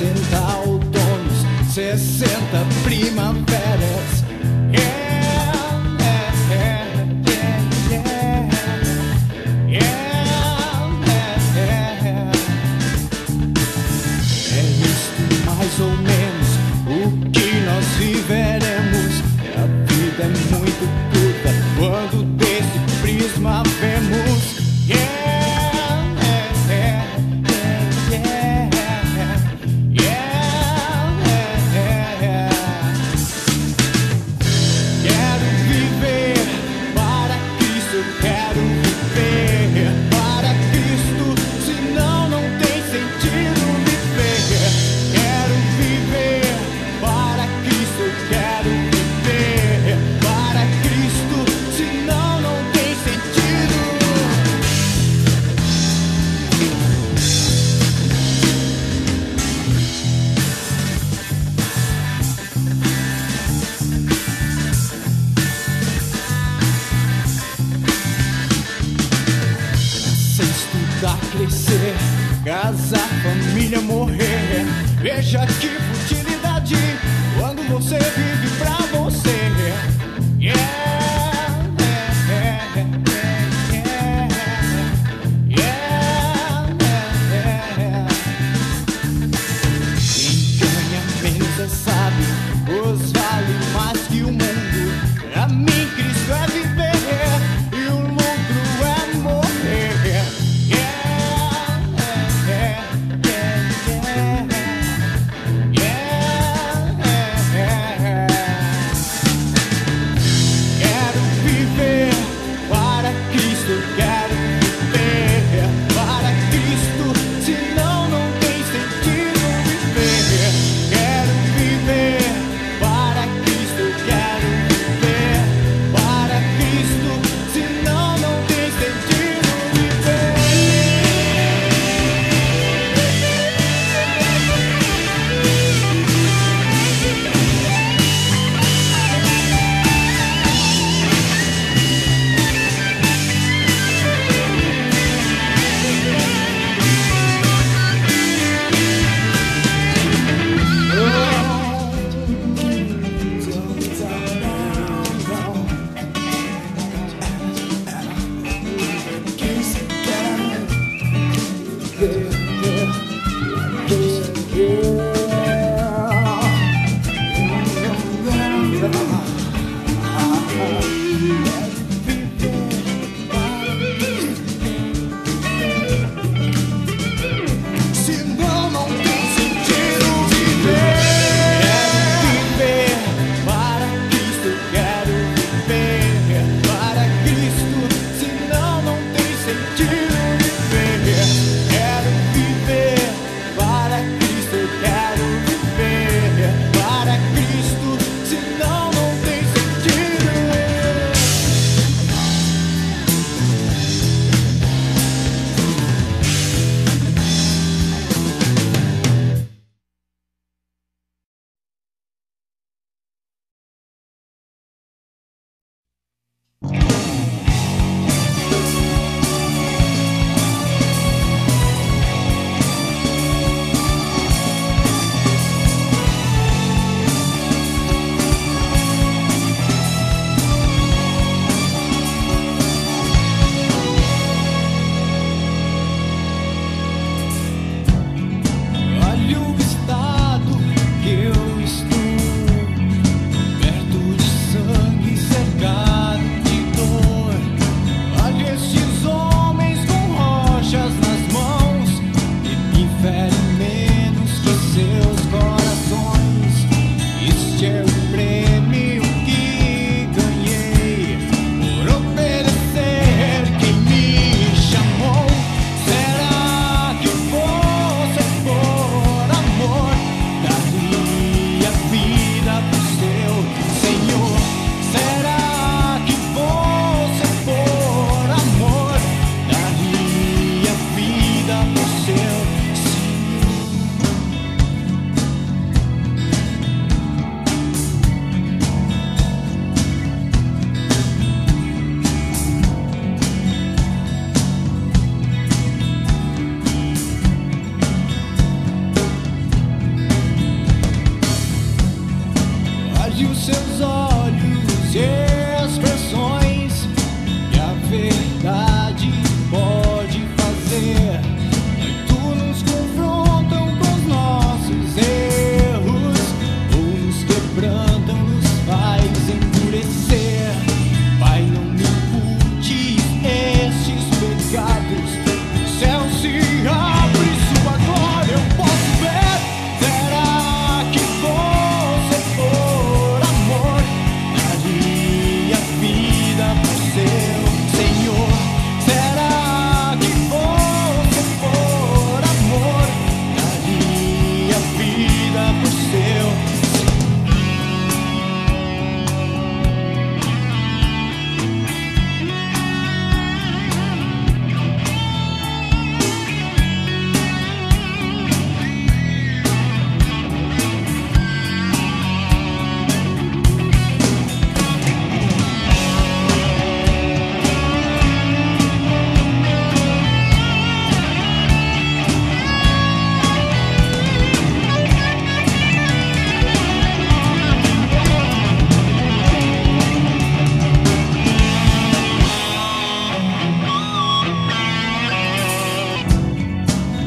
60 outonos, 60 primaveras. É isto mais ou menos o que nós viveremos. A vida é muito curta quando desse prisma vemos. Crescer, casar, família, morrer. Veja que futilidade quando você vive pra você. Quem ganha menos é sábio, os vale mais que o mundo. Pra mim, Cristo é viver. olhos e expressões que a verdade pode fazer, muito nos confrontam com os nossos erros, ou nos quebrantam, nos faz endurecer. Pai, não me cultes estes pecados, o céu se abre, sua glória eu posso ver.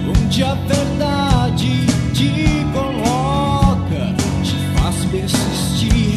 Onde a verdade te coloca, te faz persistir,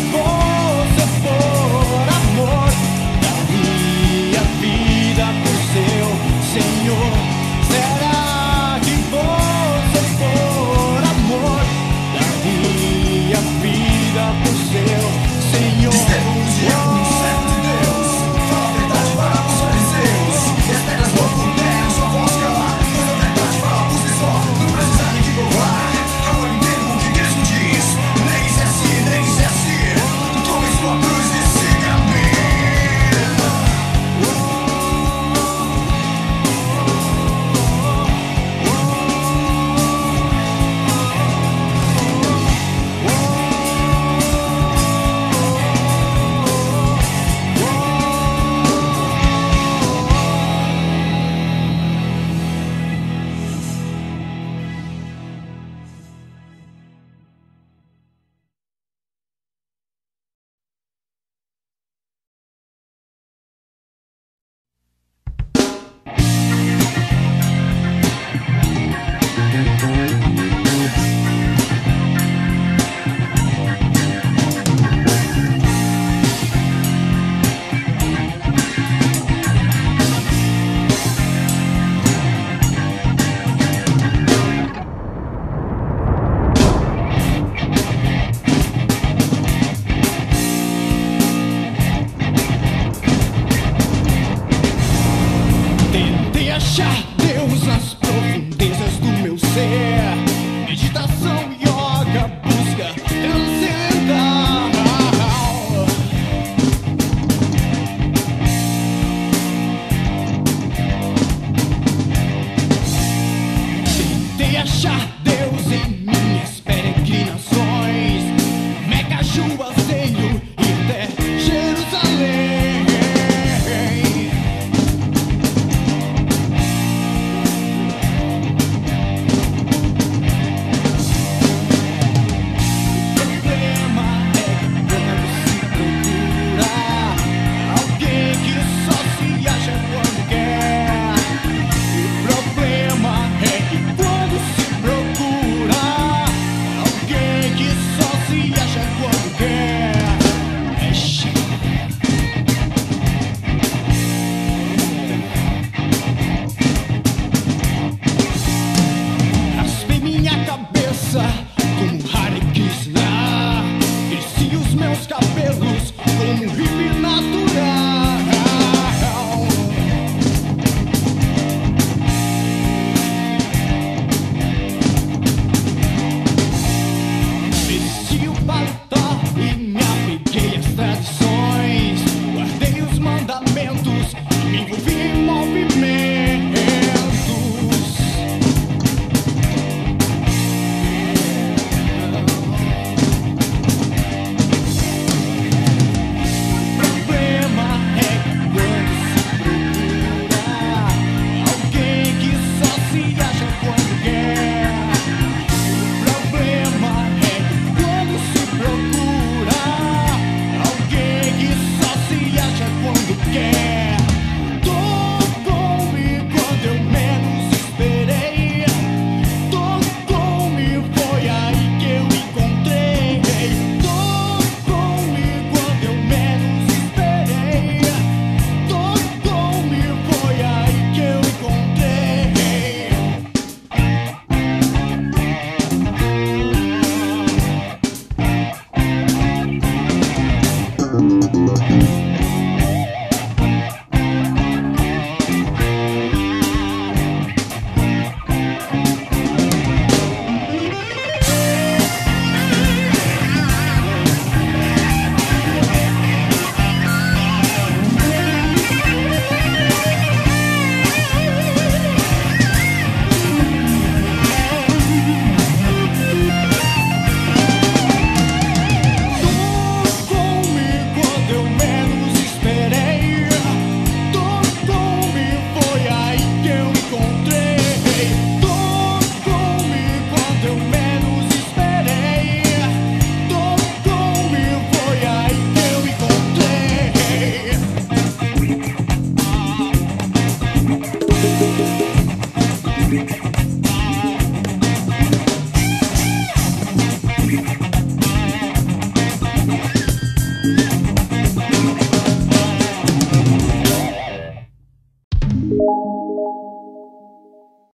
movimento.